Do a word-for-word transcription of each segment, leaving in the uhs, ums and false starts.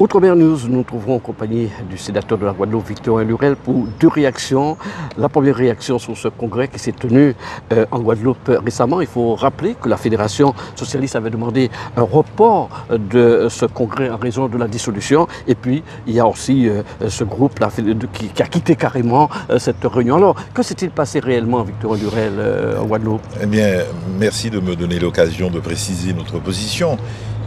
Outre-mer News, nous nous trouverons en compagnie du sénateur de la Guadeloupe, Victor Lurel, pour deux réactions. La première réaction sur ce congrès qui s'est tenu euh, en Guadeloupe récemment. Il faut rappeler que la Fédération Socialiste avait demandé un report de ce congrès en raison de la dissolution. Et puis, il y a aussi euh, ce groupe là, qui, qui a quitté carrément euh, cette réunion. Alors, que s'est-il passé réellement, Victor Lurel, euh, en Guadeloupe? Eh bien, merci de me donner l'occasion de préciser notre position.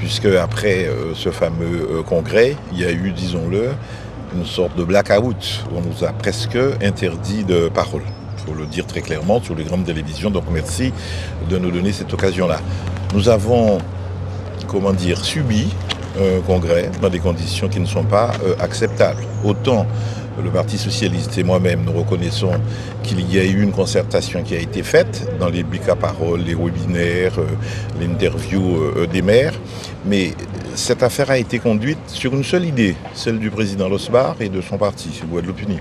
Puisque après euh, ce fameux euh, congrès, il y a eu, disons-le, une sorte de blackout, où on nous a presque interdit de parole. Il faut le dire très clairement sur les grandes télévisions, donc merci de nous donner cette occasion-là. Nous avons, comment dire, subi un congrès dans des conditions qui ne sont pas euh, acceptables. Autant le Parti socialiste et moi-même, nous reconnaissons qu'il y a eu une concertation qui a été faite dans les bics à parole, les webinaires, euh, l'interview euh, des maires. Mais cette affaire a été conduite sur une seule idée, celle du président Losbar et de son parti, Guadeloupe Unie.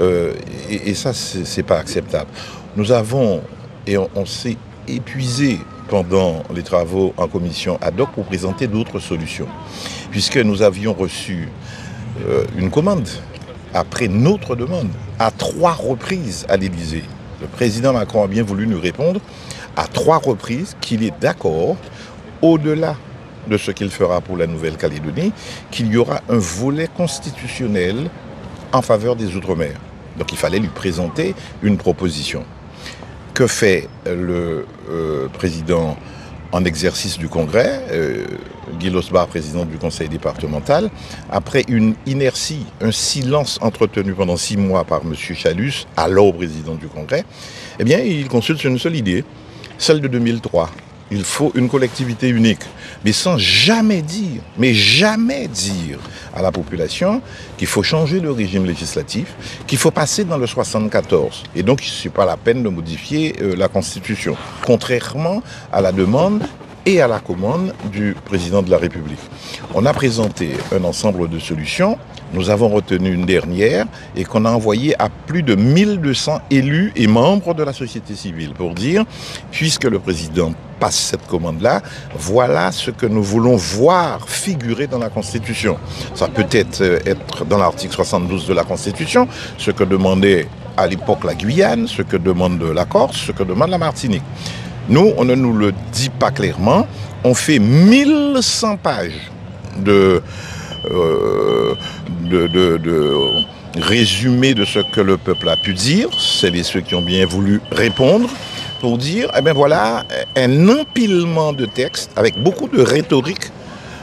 Euh, et, et ça, c'est pas acceptable. Nous avons, et on, on s'est épuisé pendant les travaux en commission ad hoc pour présenter d'autres solutions. Puisque nous avions reçu euh, une commande après notre demande, à trois reprises à l'Élysée. Le président Macron a bien voulu nous répondre à trois reprises qu'il est d'accord, au-delà de ce qu'il fera pour la Nouvelle-Calédonie, qu'il y aura un volet constitutionnel en faveur des Outre-mer. Donc il fallait lui présenter une proposition. Que fait le euh, président en exercice du Congrès, euh, Guy Losbar, président du Conseil départemental, après une inertie, un silence entretenu pendant six mois par M. Chalus, alors président du Congrès, eh bien, il consulte sur une seule idée, celle de deux mille trois. Il faut une collectivité unique, mais sans jamais dire, mais jamais dire à la population qu'il faut changer le régime législatif, qu'il faut passer dans le soixante-quatorze. Et donc, ce n'est pas la peine de modifier euh, la Constitution, contrairement à la demande et à la commande du président de la République. On a présenté un ensemble de solutions, nous avons retenu une dernière et qu'on a envoyée à plus de mille deux cents élus et membres de la société civile pour dire, puisque le président passe cette commande-là, voilà ce que nous voulons voir figurer dans la Constitution. Ça peut être, être dans l'article soixante-douze de la Constitution, ce que demandait à l'époque la Guyane, ce que demande la Corse, ce que demande la Martinique. Nous, on ne nous le dit pas clairement, on fait mille cent pages de, euh, de, de, de résumé de ce que le peuple a pu dire, celles et ceux qui ont bien voulu répondre, pour dire, eh bien voilà, un empilement de textes avec beaucoup de rhétorique,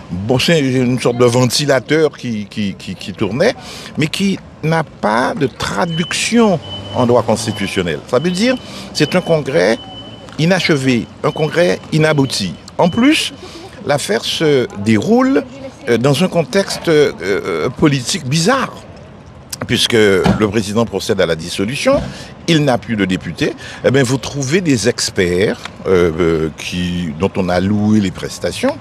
bon, c'est une sorte de ventilateur qui, qui, qui, qui tournait, mais qui n'a pas de traduction en droit constitutionnel. Ça veut dire, c'est un congrès inachevé, un congrès inabouti. En plus, l'affaire se déroule dans un contexte politique bizarre, puisque le président procède à la dissolution, il n'a plus de député. Eh bien, vous trouvez des experts euh, qui, dont on a loué les prestations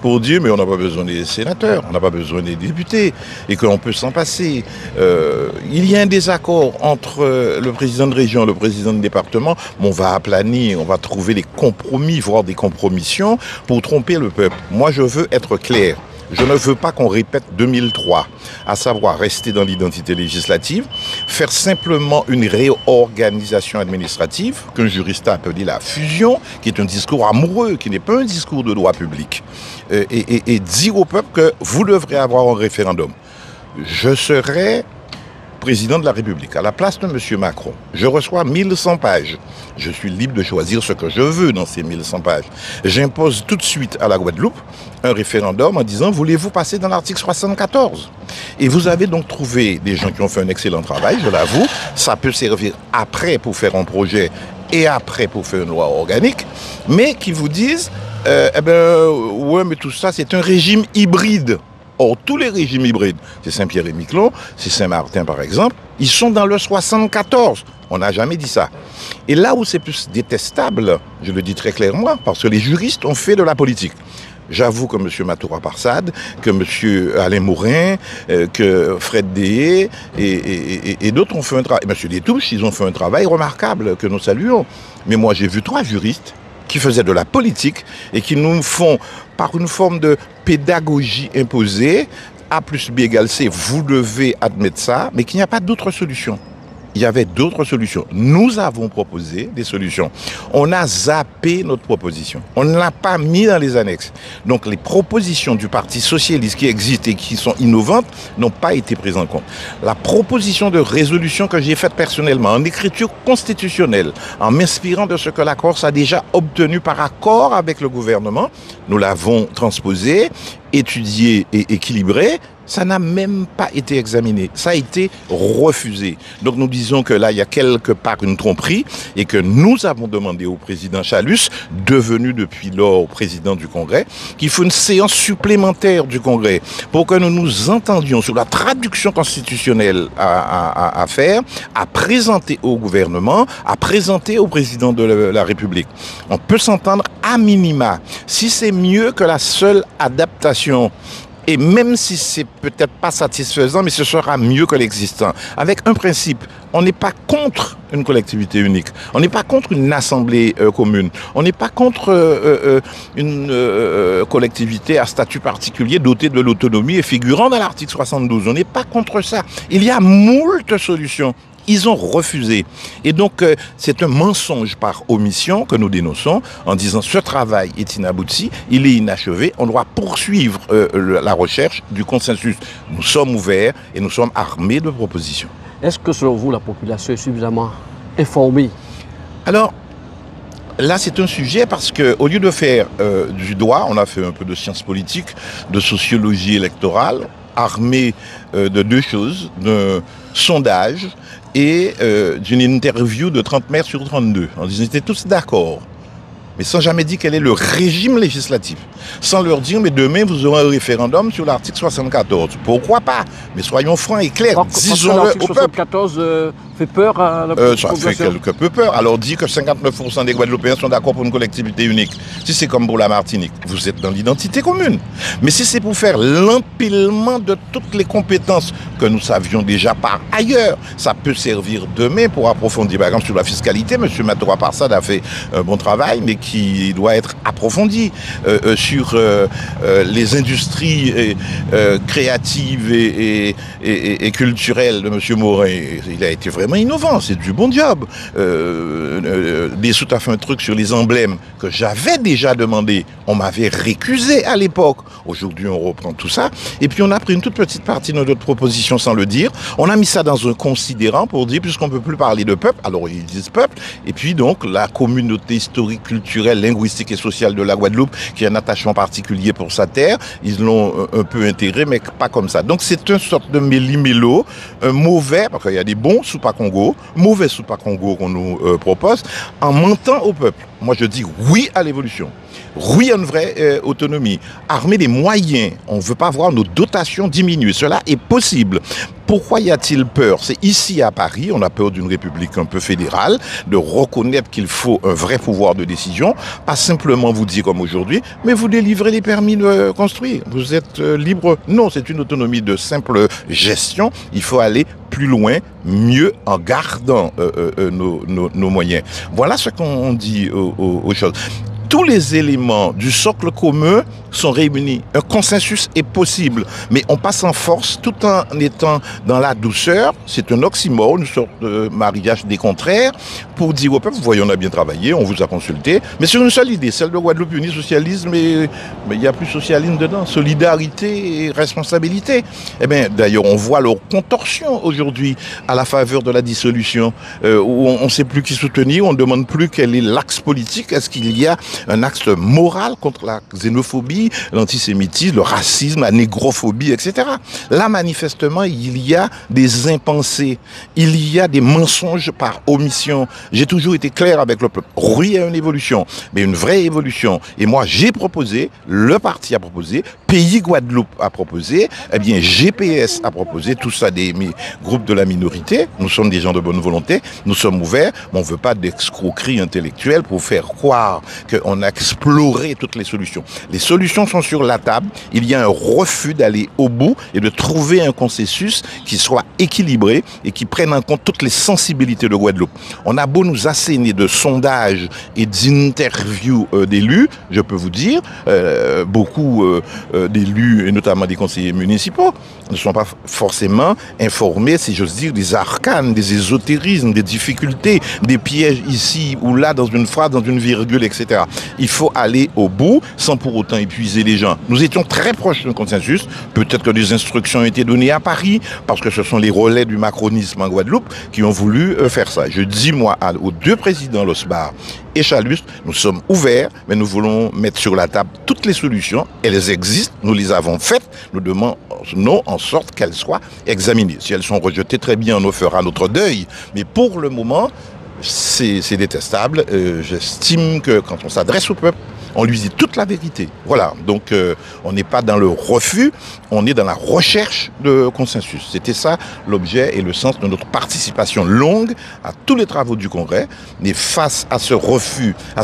pour dire mais on n'a pas besoin des sénateurs, on n'a pas besoin des députés et qu'on peut s'en passer. Euh, il y a un désaccord entre le président de région et le président de département. Bon, on va aplanir, on va trouver des compromis, voire des compromissions pour tromper le peuple. Moi, je veux être clair. Je ne veux pas qu'on répète deux mille trois, à savoir rester dans l'identité législative, faire simplement une réorganisation administrative, qu'un juriste a appelé la fusion, qui est un discours amoureux, qui n'est pas un discours de droit public, et, et, et dire au peuple que vous devrez avoir un référendum. Je serai président de la République, à la place de M. Macron. Je reçois mille cent pages. Je suis libre de choisir ce que je veux dans ces mille cent pages. J'impose tout de suite à la Guadeloupe un référendum en disant « Voulez-vous passer dans l'article soixante-quatorze ?» Et vous avez donc trouvé des gens qui ont fait un excellent travail, je l'avoue. Ça peut servir après pour faire un projet et après pour faire une loi organique, mais qui vous disent euh, « Eh bien, ouais, mais tout ça, c'est un régime hybride. » Or, tous les régimes hybrides, c'est Saint-Pierre-et-Miquelon, c'est Saint-Martin par exemple, ils sont dans le soixante-quatorze. On n'a jamais dit ça. Et là où c'est plus détestable, je le dis très clairement, parce que les juristes ont fait de la politique. J'avoue que M. Matoura Parsade, que M. Alain Mourin, euh, que Fred Dehé et, et, et, et d'autres ont fait un travail. M. Détouche, ils ont fait un travail remarquable que nous saluons. Mais moi, j'ai vu trois juristes qui faisaient de la politique et qui nous font, par une forme de pédagogie imposée, A plus B égale C, vous devez admettre ça, mais qu'il n'y a pas d'autre solution. Il y avait d'autres solutions. Nous avons proposé des solutions. On a zappé notre proposition. On ne l'a pas mis dans les annexes. Donc les propositions du Parti socialiste qui existent et qui sont innovantes n'ont pas été prises en compte. La proposition de résolution que j'ai faite personnellement en écriture constitutionnelle, en m'inspirant de ce que la Corse a déjà obtenu par accord avec le gouvernement, nous l'avons transposée, étudiée et équilibrée. Ça n'a même pas été examiné, ça a été refusé. Donc nous disons que là, il y a quelque part une tromperie et que nous avons demandé au président Chalus, devenu depuis lors président du Congrès, qu'il faut une séance supplémentaire du Congrès pour que nous nous entendions sur la traduction constitutionnelle à, à, à faire, à présenter au gouvernement, à présenter au président de la, la République. On peut s'entendre à minima. Si c'est mieux que la seule adaptation, et même si c'est peut-être pas satisfaisant, mais ce sera mieux que l'existant. Avec un principe, on n'est pas contre une collectivité unique, on n'est pas contre une assemblée euh, commune, on n'est pas contre euh, euh, une euh, collectivité à statut particulier dotée de l'autonomie et figurant dans l'article soixante-douze. On n'est pas contre ça. Il y a moult solutions. Ils ont refusé. Et donc, euh, c'est un mensonge par omission que nous dénonçons en disant ce travail est inabouti, il est inachevé, on doit poursuivre euh, le, la recherche du consensus. Nous sommes ouverts et nous sommes armés de propositions. Est-ce que, selon vous, la population est suffisamment informée? Alors, là, c'est un sujet parce qu'au lieu de faire euh, du droit, on a fait un peu de sciences politiques, de sociologie électorale, armée euh, de deux choses, d'un sondage et euh, d'une interview de trente maires sur trente-deux. On disait, ils étaient tous d'accord, mais sans jamais dire quel est le régime législatif. Sans leur dire, mais demain, vous aurez un référendum sur l'article soixante-quatorze. Pourquoi pas? Mais soyons francs et clairs, disons-le au peuple. soixante-quatorze euh, fait peur à la population. Euh, ça fait quelque peu peur. Alors, dit que cinquante-neuf pour cent des Guadeloupéens sont d'accord pour une collectivité unique. Si c'est comme pour la Martinique, vous êtes dans l'identité commune. Mais si c'est pour faire l'empilement de toutes les compétences que nous savions déjà par ailleurs, ça peut servir demain pour approfondir. Par exemple, sur la fiscalité, M. Matoura Parsade a fait un bon travail, mais qui doit être approfondi euh, euh, sur euh, euh, les industries et, euh, créatives et, et, et, et culturelles de M. Morin. Il a été vraiment innovant, c'est du bon job. Euh, euh, Dessous a fait un truc sur les emblèmes que j'avais déjà demandé. On m'avait récusé à l'époque. Aujourd'hui, on reprend tout ça. Et puis, on a pris une toute petite partie de notre proposition sans le dire. On a mis ça dans un considérant pour dire, puisqu'on ne peut plus parler de peuple, alors ils disent peuple. Et puis, donc, la communauté historique, culturelle, linguistique et sociale de la Guadeloupe, qui a un attachement particulier pour sa terre. Ils l'ont un peu intégré, mais pas comme ça. Donc c'est une sorte de méli-mélo, un mauvais, parce qu'il y a des bons Soupa-Congo, mauvais Soupa-Congo qu'on nous euh, propose, en mentant au peuple. Moi je dis oui à l'évolution, oui à une vraie euh, autonomie, armer des moyens. On ne veut pas voir nos dotations diminuer. Cela est possible. Pourquoi y a-t-il peur? C'est ici à Paris, on a peur d'une république un peu fédérale, de reconnaître qu'il faut un vrai pouvoir de décision, pas simplement vous dire comme aujourd'hui, mais vous délivrez les permis de construire, vous êtes libre. Non, c'est une autonomie de simple gestion, il faut aller plus loin, mieux en gardant euh, euh, nos, nos, nos moyens. Voilà ce qu'on dit aux, aux, aux choses. Tous les éléments du socle commun sont réunis. Un consensus est possible, mais on passe en force tout en étant dans la douceur. C'est un oxymore, une sorte de mariage des contraires, pour dire au peuple, vous voyez, on a bien travaillé, on vous a consulté, mais sur une seule idée, celle de Guadeloupe unie, socialisme, et il n'y a plus socialisme dedans, solidarité et responsabilité. Eh bien, d'ailleurs, on voit leur contorsion aujourd'hui à la faveur de la dissolution, euh, où on ne sait plus qui soutenir, on ne demande plus quel est l'axe politique, est-ce qu'il y a un axe moral contre la xénophobie, l'antisémitisme, le racisme, la négrophobie, et cetera. Là, manifestement, il y a des impensés, il y a des mensonges par omission. J'ai toujours été clair avec le peuple. Oui, il y a une évolution, mais une vraie évolution. Et moi, j'ai proposé, le parti a proposé, Pays Guadeloupe a proposé, eh bien, G P S a proposé, tout ça des groupes de la minorité. Nous sommes des gens de bonne volonté, nous sommes ouverts, mais on ne veut pas d'escroquerie intellectuelle pour faire croire qu'on on a exploré toutes les solutions. Les solutions sont sur la table. Il y a un refus d'aller au bout et de trouver un consensus qui soit équilibré et qui prenne en compte toutes les sensibilités de Guadeloupe. On a beau nous asséner de sondages et d'interviews euh, d'élus, je peux vous dire, euh, beaucoup euh, euh, d'élus, et notamment des conseillers municipaux, ne sont pas forcément informés, si j'ose dire, des arcanes, des ésotérismes, des difficultés, des pièges ici ou là, dans une phrase, dans une virgule, et cetera. Il faut aller au bout sans pour autant épuiser les gens. Nous étions très proches d'un consensus. Peut-être que des instructions ont été données à Paris, parce que ce sont les relais du macronisme en Guadeloupe qui ont voulu faire ça. Je dis, moi, aux deux présidents Losbar et Chalus, nous sommes ouverts, mais nous voulons mettre sur la table toutes les solutions. Elles existent, nous les avons faites, nous demandons en sorte qu'elles soient examinées. Si elles sont rejetées, très bien, on nous fera notre deuil. Mais pour le moment, c'est détestable. Euh, J'estime que quand on s'adresse au peuple, on lui dit toute la vérité. Voilà, donc euh, on n'est pas dans le refus, on est dans la recherche de consensus. C'était ça l'objet et le sens de notre participation longue à tous les travaux du Congrès. Mais face à ce refus, à